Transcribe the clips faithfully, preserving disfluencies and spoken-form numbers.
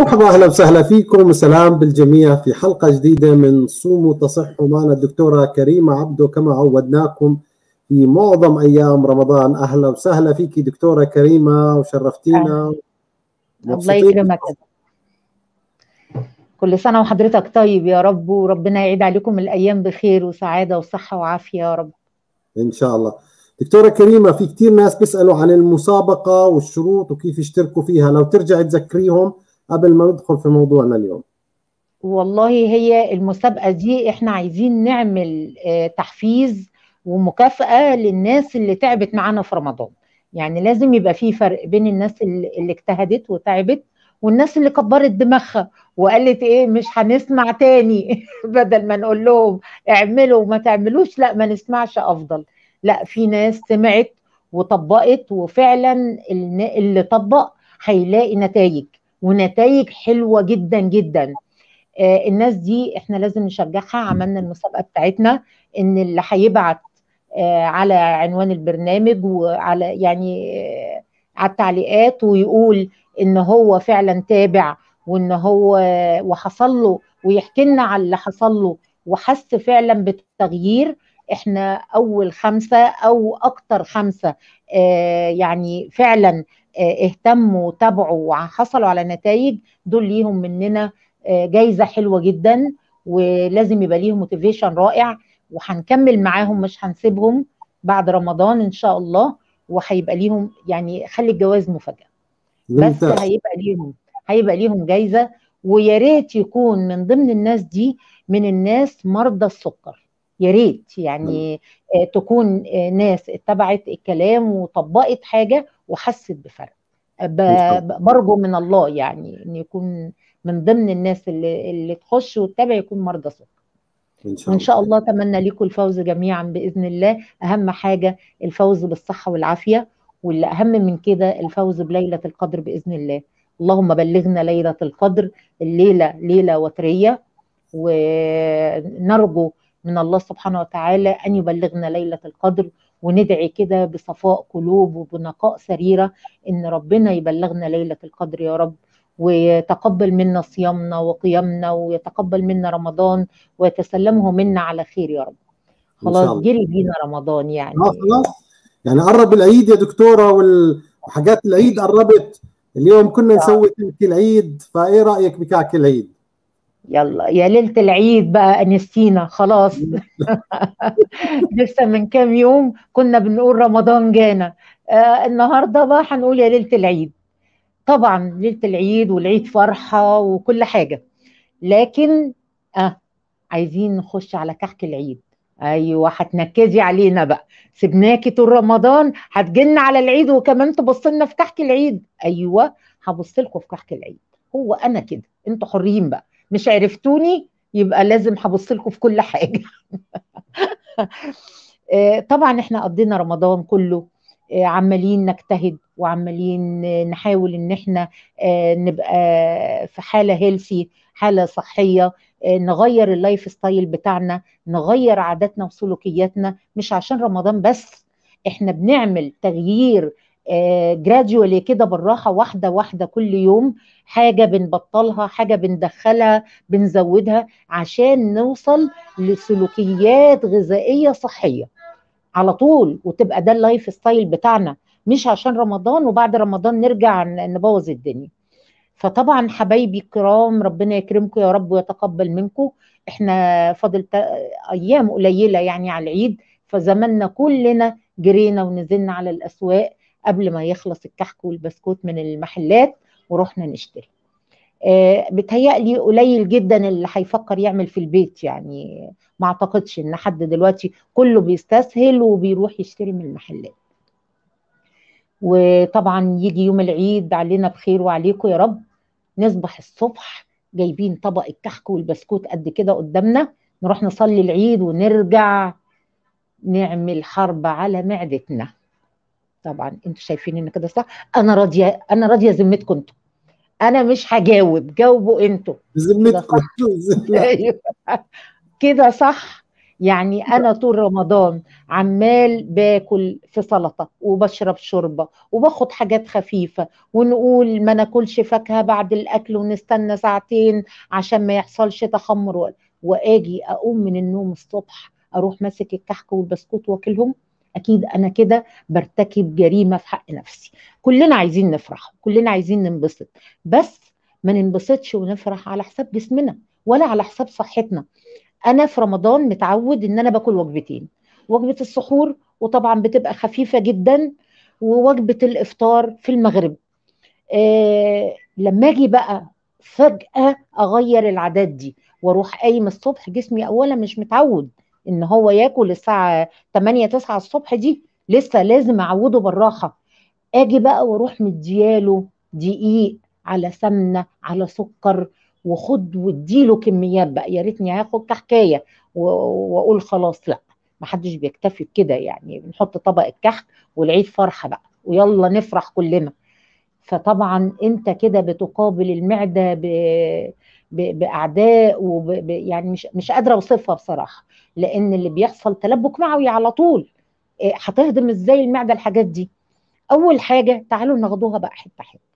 مرحبا اهلا وسهلا فيكم وسلام بالجميع في حلقه جديده من صوموا تصحوا. معنا الدكتوره كريمه عبدو كما عودناكم في معظم ايام رمضان. اهلا وسهلا فيكي دكتوره كريمه وشرفتينا. الله يكرمك، كل سنه وحضرتك طيب يا رب، وربنا يعيد عليكم الايام بخير وسعاده وصحه وعافيه يا رب ان شاء الله. دكتورة كريمة، في كتير ناس بيسألوا عن المسابقة والشروط وكيف يشتركوا فيها، لو ترجع تذكريهم قبل ما ندخل في موضوعنا اليوم. والله هي المسابقة دي احنا عايزين نعمل تحفيز ومكافأة للناس اللي تعبت معانا في رمضان، يعني لازم يبقى في فرق بين الناس اللي اجتهدت وتعبت والناس اللي كبرت دماغها وقالت ايه مش هنسمع تاني بدل ما نقول لهم اعملوا وما تعملوش، لا ما نسمعش افضل. لا، في ناس سمعت وطبقت، وفعلا اللي طبق هيلاقي نتائج ونتائج حلوه جدا جدا. آه الناس دي احنا لازم نشجعها. عملنا المسابقه بتاعتنا ان اللي هيبعت آه على عنوان البرنامج وعلى يعني آه على التعليقات ويقول ان هو فعلا تابع وان هو آه وحصل له ويحكي لنا على اللي حصل له وحس فعلا بالتغيير، احنا اول خمسه او اكتر خمسه آه يعني فعلا آه اهتموا وتابعوا وحصلوا على نتائج، دول ليهم مننا آه جايزه حلوه جدا، ولازم يبقى ليهم موتيفيشن رائع، وهنكمل معاهم مش هنسيبهم بعد رمضان ان شاء الله، وهيبقى ليهم يعني خلي الجواز مفاجاه بس هيبقى ليهم هيبقى ليهم جايزه. ويا ريت يكون من ضمن الناس دي من الناس مرضى السكر، يا ريت يعني تكون ناس اتبعت الكلام وطبقت حاجه وحست بفرق. برجو من الله يعني ان يكون من ضمن الناس اللي, اللي تخش وتتابع يكون مرضى سكر ان شاء الله. وان شاء الله اتمنى لكم الفوز جميعا باذن الله. اهم حاجه الفوز بالصحه والعافيه، واللي اهم من كده الفوز بليله القدر باذن الله. اللهم بلغنا ليله القدر، الليله ليله وتريه، ونرجو من الله سبحانه وتعالى أن يبلغنا ليلة القدر، وندعي كده بصفاء قلوب وبنقاء سريرة إن ربنا يبلغنا ليلة القدر يا رب، ويتقبل منا صيامنا وقيامنا، ويتقبل منا رمضان ويتسلمه منا على خير يا رب. خلاص جري بينا رمضان يعني. آه خلاص يعني قرب العيد يا دكتورة، وحاجات العيد قربت. اليوم كنا نسوي كعك العيد، فإيه رأيك بكعك العيد؟ يلا يا ليله العيد بقى انستينا خلاص. لسه من كام يوم كنا بنقول رمضان جانا، آه النهارده بقى هنقول يا ليله العيد. طبعا ليله العيد والعيد فرحه وكل حاجه، لكن اه عايزين نخش على كحك العيد. ايوه هتنكزي علينا بقى، سبناكي طول رمضان هتجيلنا على العيد وكمان تبصلنا في كحك العيد. ايوه هبصلكوا في كحك العيد، هو انا كده، انتوا حرين بقى، مش عرفتوني يبقى لازم هبص لكم في كل حاجه. طبعا احنا قضينا رمضان كله عمالين نجتهد وعمالين نحاول ان احنا نبقى في حاله هيلثي، حاله صحيه، نغير اللايف ستايل بتاعنا، نغير عاداتنا وسلوكياتنا، مش عشان رمضان بس، احنا بنعمل تغيير جراديولي كده بالراحه، واحده واحده، كل يوم حاجه بنبطلها، حاجه بندخلها، بنزودها، عشان نوصل لسلوكيات غذائيه صحيه على طول، وتبقى ده اللايف ستايل بتاعنا، مش عشان رمضان وبعد رمضان نرجع نبوظ الدنيا. فطبعا حبايبي الكرام ربنا يكرمكم يا رب ويتقبل منكم. احنا فاضل ايام قليله يعني على العيد، فزماننا كلنا جرينا ونزلنا على الاسواق قبل ما يخلص الكحك والبسكوت من المحلات ورحنا نشتري. أه بتهيألي قليل جدا اللي هيفكر يعمل في البيت، يعني ما اعتقدش ان حد دلوقتي كله بيستسهل وبيروح يشتري من المحلات. وطبعا يجي يوم العيد علينا بخير وعليكم يا رب، نصبح الصبح جايبين طبق الكحك والبسكوت قد كده قدامنا، نروح نصلي العيد ونرجع نعمل حرب على معدتنا. طبعا انتوا شايفين ان كده صح، انا راضيه انا راضيه ذمتكم انتوا، انا مش هجاوب، جاوبوا انتوا ذمتكم. ايوه كده صح، يعني انا طول رمضان عمال باكل في سلطه وبشرب شوربه وباخد حاجات خفيفه ونقول ما ناكلش فاكهه بعد الاكل ونستنى ساعتين عشان ما يحصلش تخمر، واجي اقوم من النوم الصبح اروح ماسك الكحك والبسكوت واكلهم، اكيد انا كده برتكب جريمه في حق نفسي. كلنا عايزين نفرح، كلنا عايزين ننبسط، بس ما ننبسطش ونفرح على حساب جسمنا ولا على حساب صحتنا. انا في رمضان متعود ان انا باكل وجبتين، وجبه السحور وطبعا بتبقى خفيفه جدا، ووجبه الافطار في المغرب. آه لما اجي بقى فجاه اغير العادات دي واروح قايم الصبح، جسمي اولا مش متعود ان هو ياكل الساعه تمانية تسعة الصبح، دي لسه لازم اعوده بالراحه. اجي بقى واروح مدياله دقيق على سمنه على سكر، وخد واديله كميات بقى، يا ريتني هاخد كحكايه واقول خلاص لا، محدش بيكتفي بكده، يعني بنحط طبق الكحك والعيد فرحه بقى ويلا نفرح كلنا. فطبعا انت كده بتقابل المعده ب... ب... باعداء وب... يعني مش مش قادره اوصفها بصراحه، لان اللي بيحصل تلبك معوي على طول. هتهضم ازاي المعده الحاجات دي؟ اول حاجه تعالوا ناخدوها بقى حته حته.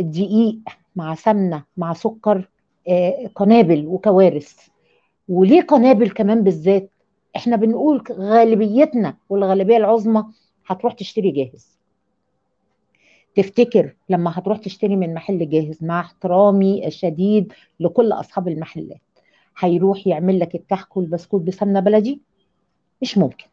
دقيق مع سمنه مع سكر، قنابل وكوارث. وليه قنابل كمان بالذات؟ احنا بنقول غالبيتنا والغالبيه العظمى هتروح تشتري جاهز. تفتكر لما هتروح تشتري من محل جاهز، مع احترامي الشديد لكل اصحاب المحلات، هيروح يعمل لك الكحك والبسكوت بسمنه بلدي؟ مش ممكن،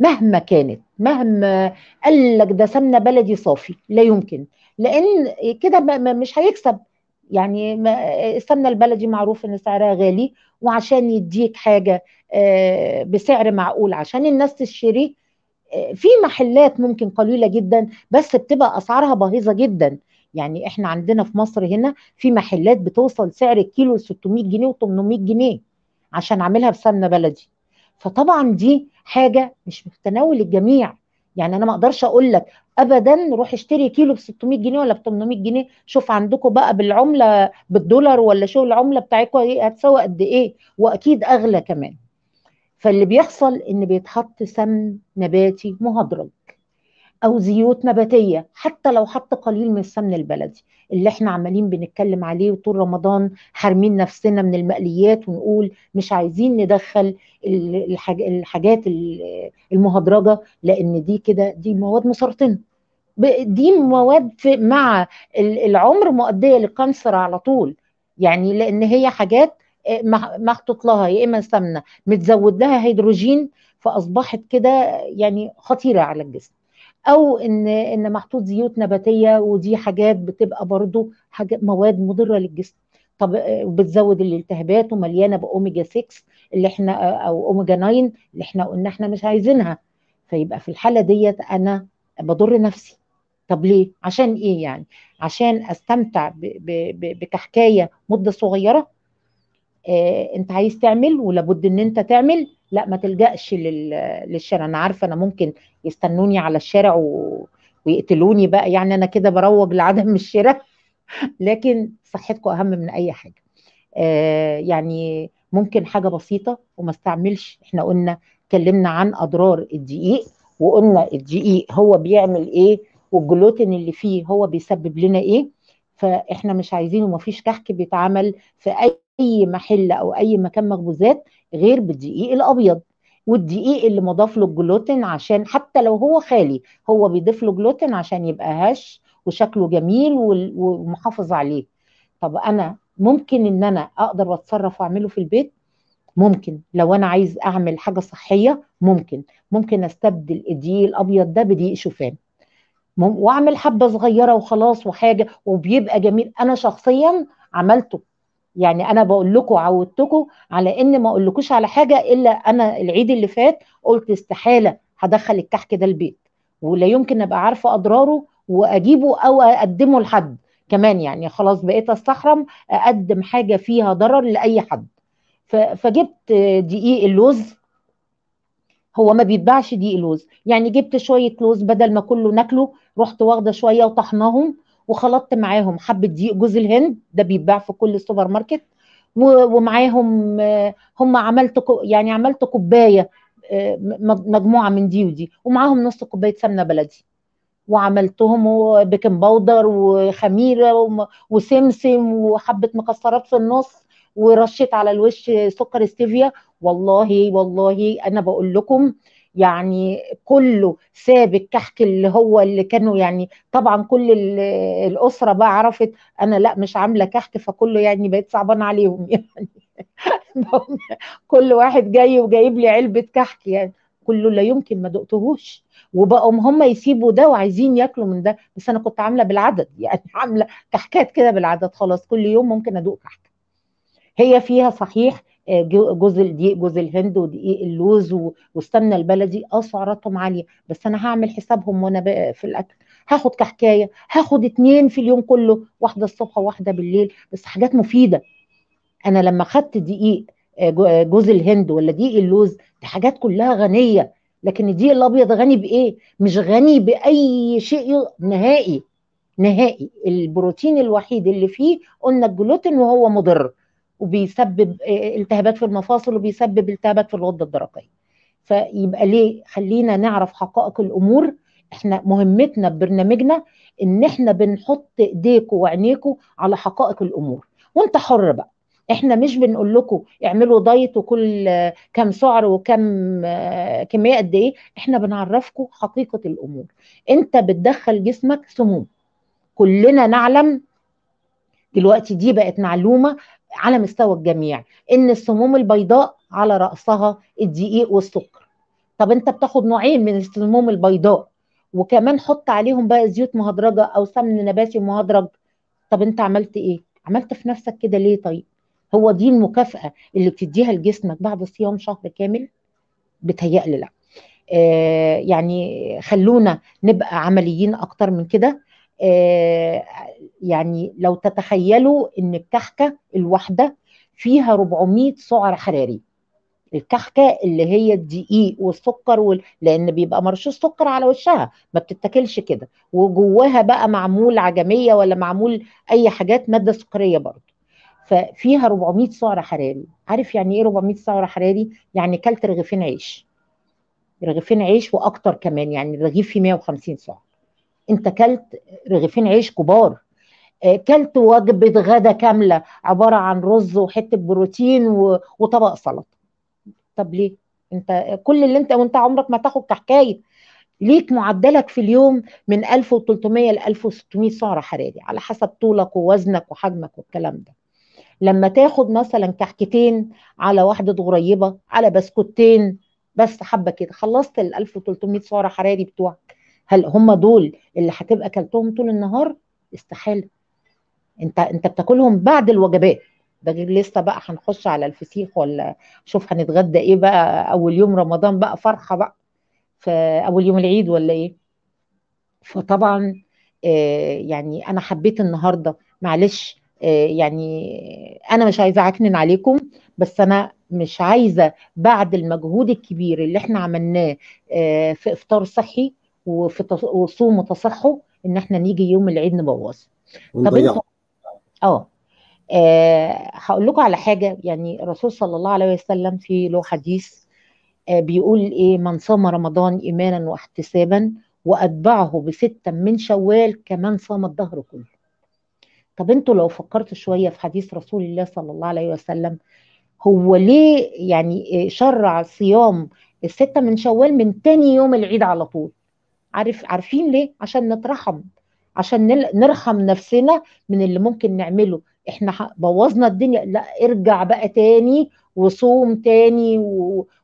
مهما كانت، مهما قال لك ده سمنه بلدي صافي، لا يمكن، لان كده مش هيكسب. يعني السمنه البلدي معروف ان سعرها غالي، وعشان يديك حاجه بسعر معقول عشان الناس تشتريه، في محلات ممكن قليله جدا بس بتبقى اسعارها باهظه جدا. يعني احنا عندنا في مصر هنا في محلات بتوصل سعر الكيلو ل ستمية جنيه و800 جنيه عشان عاملها بسمنه بلدي. فطبعا دي حاجه مش في تناول الجميع، يعني انا ما اقدرش اقول لك ابدا روح اشتري كيلو ب ستمية جنيه ولا ب تمنمية جنيه، شوف عندكم بقى بالعمله بالدولار ولا شو العمله بتاعتكم هتساوي قد ايه، واكيد اغلى كمان. فاللي بيحصل ان بيتحط سمن نباتي مهدرج او زيوت نباتيه، حتى لو حط قليل من السمن البلدي اللي احنا عمالين بنتكلم عليه وطول رمضان حارمين نفسنا من المقليات، ونقول مش عايزين ندخل الحاجات المهدرجه لان دي كده دي مواد مسرطنه، دي مواد مع العمر مؤديه للكانسر على طول. يعني لان هي حاجات محطوط لها يا اما سمنه متزود لها هيدروجين فاصبحت كده يعني خطيره على الجسم، او ان ان محطوط زيوت نباتيه ودي حاجات بتبقى برضو حاجات مواد مضره للجسم. طب وبتزود الالتهابات ومليانه باوميجا ستة اللي احنا او اوميجا تسعة اللي احنا قلنا احنا مش عايزينها. فيبقى في الحاله ديت انا بضر نفسي. طب ليه؟ عشان ايه يعني؟ عشان استمتع بكحكايه مده صغيره؟ آه انت عايز تعمل ولابد ان انت تعمل، لا ما تلجأش للشارع. انا عارفه انا ممكن يستنوني على الشارع و... ويقتلوني بقى، يعني انا كده بروج لعدم الشراء لكن صحتكم اهم من اي حاجه. آه يعني ممكن حاجه بسيطه وما استعملش، احنا قلنا اتكلمنا عن اضرار الدقيق، وقلنا الدقيق هو بيعمل ايه والجلوتين اللي فيه هو بيسبب لنا ايه. فاحنا مش عايزين، ومفيش كحك بيتعمل في اي اي محل او اي مكان مخبوزات غير بالدقيق الابيض والدقيق اللي مضاف له الجلوتين، عشان حتى لو هو خالي هو بيضيف له جلوتين عشان يبقى هش وشكله جميل ومحافظ عليه. طب انا ممكن ان انا اقدر اتصرف واعمله في البيت؟ ممكن، لو انا عايز اعمل حاجه صحيه ممكن ممكن استبدل الدقيق الابيض ده بدقيق شوفان واعمل حبه صغيره وخلاص وحاجه، وبيبقى جميل. انا شخصيا عملته، يعني انا بقول لكم عودتكم على ان ما اقولكوش على حاجه الا انا العيد اللي فات قلت استحاله هدخل الكحك ده البيت، ولا يمكن ابقى عارفه اضراره واجيبه او اقدمه لحد كمان، يعني خلاص بقيت استحرم اقدم حاجه فيها ضرر لاي حد. فجبت دقيق اللوز، هو ما بيتباعش دقيق اللوز، يعني جبت شويه لوز بدل ما كله ناكله، رحت واخده شويه وطحناهم وخلطت معاهم حبه دقيق جوز الهند، ده بيتباع في كل السوبر ماركت، ومعاهم هم عملت يعني عملت كوبايه مجموعه من دي ودي، ومعاهم نص كوبايه سمنه بلدي، وعملتهم بيكنج باودر وخميره وسمسم وحبه مكسرات في النص، ورشيت على الوش سكر ستيفيا. والله والله انا بقول لكم يعني كله ساب الكحك اللي هو اللي كانوا يعني طبعا كل الاسره بقى عرفت انا لا مش عامله كحك، فكله يعني بقيت صعبان عليهم يعني كل واحد جاي وجايب لي علبه كحك يعني كله لا يمكن ما دقتهوش، وبقوا هم يسيبوا ده وعايزين ياكلوا من ده، بس انا كنت عامله بالعدد يعني عامله كحكات كده بالعدد، خلاص كل يوم ممكن ادوق كحكه هي فيها صحيح جوز الدقيق جوز الهند ودقيق اللوز والسمنه البلدي اه سعراتهم عاليه، بس انا هعمل حسابهم وانا في الاكل، هاخد كحكايه، هاخد اتنين في اليوم كله، واحده الصبح وواحده بالليل، بس حاجات مفيده. انا لما خدت دقيق جوز الهند ولا دقيق اللوز دي حاجات كلها غنيه، لكن الدقيق الابيض غني بايه؟ مش غني باي شيء نهائي نهائي. البروتين الوحيد اللي فيه قلنا الجلوتين، وهو مضر وبيسبب التهابات في المفاصل وبيسبب التهابات في الغده الدرقيه. فيبقى ليه خلينا نعرف حقائق الامور. احنا مهمتنا ببرنامجنا ان احنا بنحط ايديكم وعينيكم على حقائق الامور، وانت حر بقى. احنا مش بنقول لكم اعملوا دايت وكل كم سعر وكم كميه قد ايه، احنا بنعرفكم حقيقه الامور. انت بتدخل جسمك سموم، كلنا نعلم دلوقتي، دي بقت معلومه على مستوى الجميع، ان السموم البيضاء على رأسها الدقيق والسكر. طب انت بتاخد نوعين من السموم البيضاء، وكمان حط عليهم بقى زيوت مهدرجه او سمن نباتي مهدرج. طب انت عملت ايه؟ عملت في نفسك كده ليه؟ طيب هو دي المكافأة اللي بتديها لجسمك بعد صيام شهر كامل؟ بتهيألي لا. آه يعني خلونا نبقى عمليين اكتر من كده. آه يعني لو تتخيلوا ان الكحكه الواحده فيها أربعمية سعر حراري، الكحكه اللي هي الدقيق والسكر وال... لان بيبقى مرشوش سكر على وشها، ما بتتاكلش كده، وجواها بقى معمول عجميه ولا معمول اي حاجات ماده سكريه برضه، ففيها أربعمية سعر حراري. عارف يعني ايه أربعمية سعر حراري؟ يعني كلت رغيفين عيش، رغيفين عيش واكتر كمان، يعني الرغيف فيه مية وخمسين سعر، انت كلت رغيفين عيش كبار، كلت وجبه غدا كامله عباره عن رز وحته بروتين وطبق سلطه. طب ليه؟ انت كل اللي انت وانت عمرك ما تاخد كحكايه، ليك معدلك في اليوم من ألف وتلتمية ل ألف وستمية سعر حراري على حسب طولك ووزنك وحجمك والكلام ده. لما تاخد مثلا كحكتين على واحده غريبه على بسكوتين بس حبه كده، خلصت ال ألف وتلتمية سعر حراري بتوعك. هل هم دول اللي هتبقى اكلتهم طول النهار؟ استحاله. انت انت بتاكلهم بعد الوجبات، ده غير لسه بقى هنخش على الفسيخ ولا شوف هنتغدى ايه بقى اول يوم رمضان بقى، فرحه بقى في اول يوم العيد ولا ايه. فطبعا آه يعني انا حبيت النهارده معلش آه يعني انا مش عايزه اكنن عليكم، بس انا مش عايزه بعد المجهود الكبير اللي احنا عملناه آه في افطار صحي وفي صوموا تصحوا ان احنا نيجي يوم العيد نبوظه. طب انت اه هقول لكم على حاجه، يعني الرسول صلى الله عليه وسلم في له حديث آه بيقول ايه؟ من صام رمضان ايمانا واحتسابا واتبعه بستا من شوال كمن صام الدهر كله. طب انتوا لو فكرتوا شويه في حديث رسول الله صلى الله عليه وسلم، هو ليه يعني شرع صيام السته من شوال من تاني يوم العيد على طول؟ عارف عارفين ليه؟ عشان نترحم، عشان نرحم نفسنا من اللي ممكن نعمله، احنا بوظنا الدنيا، لا ارجع بقى تاني وصوم تاني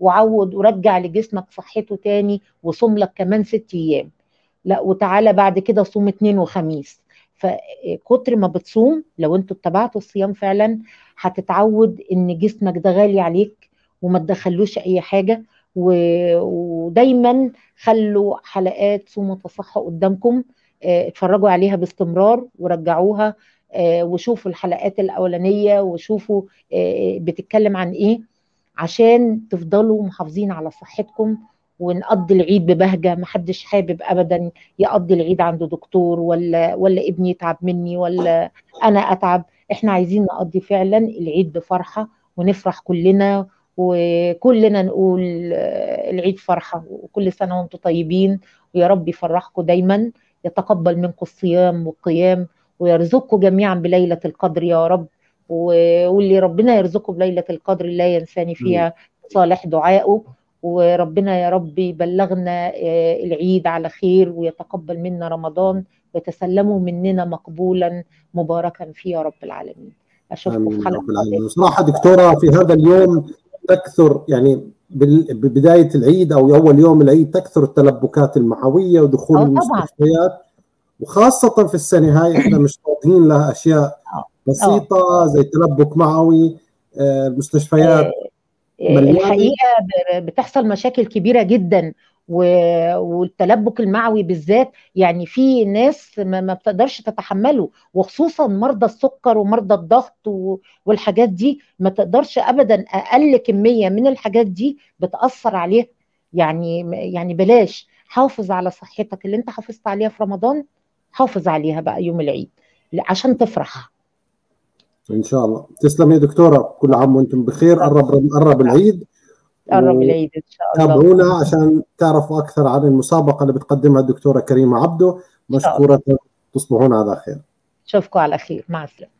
وعود ورجع لجسمك صحته تاني وصوم لك كمان ست ايام، لا وتعالى بعد كده صوم اتنين وخميس. فكتر ما بتصوم لو انتوا اتبعتوا الصيام فعلا هتتعود ان جسمك ده غالي عليك وما تدخلوش اي حاجه. ودايما خلوا حلقات صوموا تصحوا قدامكم، اتفرجوا عليها باستمرار ورجعوها وشوفوا الحلقات الاولانيه وشوفوا بتتكلم عن ايه، عشان تفضلوا محافظين على صحتكم ونقضي العيد ببهجه. محدش حابب ابدا يقضي العيد عند دكتور ولا ولا ابني يتعب مني ولا انا اتعب، احنا عايزين نقضي فعلا العيد بفرحة ونفرح كلنا، وكلنا نقول العيد فرحة، وكل سنة وانتم طيبين، ويا رب يفرحكم دايما، يتقبل منكم الصيام والقيام، ويرزقكم جميعا بليلة القدر يا رب. واللي ربنا يرزقه بليلة القدر لا ينساني فيها صالح دعائه، وربنا يا رب يبلغنا العيد على خير، ويتقبل منا رمضان، ويتسلموا مننا مقبولا مباركا فيه يا رب العالمين. اشوفكم في حلقه العالمين. صراحه دكتوره في هذا اليوم تكثر، يعني ببدايه العيد او اول يوم العيد تكثر التلبكات المعويه ودخول المستشفيات، وخاصه في السنه هاي احنا مش فاضيين لها اشياء بسيطه زي تلبك معوي، المستشفيات الحقيقه بتحصل مشاكل كبيره جدا، والتلبك المعوي بالذات يعني في ناس ما بتقدرش تتحمله، وخصوصا مرضى السكر ومرضى الضغط والحاجات دي ما تقدرش ابدا، اقل كميه من الحاجات دي بتاثر عليها. يعني يعني بلاش، حافظ على صحتك اللي انت حافظت عليها في رمضان، حافظ عليها بقى يوم العيد عشان تفرح ان شاء الله. تسلم يا دكتوره، كل عام وانتم بخير. قرب قرب العيد، قرب العيد ان شاء الله. تابعونا عشان تعرفوا اكثر عن المسابقه اللي بتقدمها الدكتوره كريمه عبدو. مشكوره، تصبحون على خير. اشوفكم على خير، مع السلامه.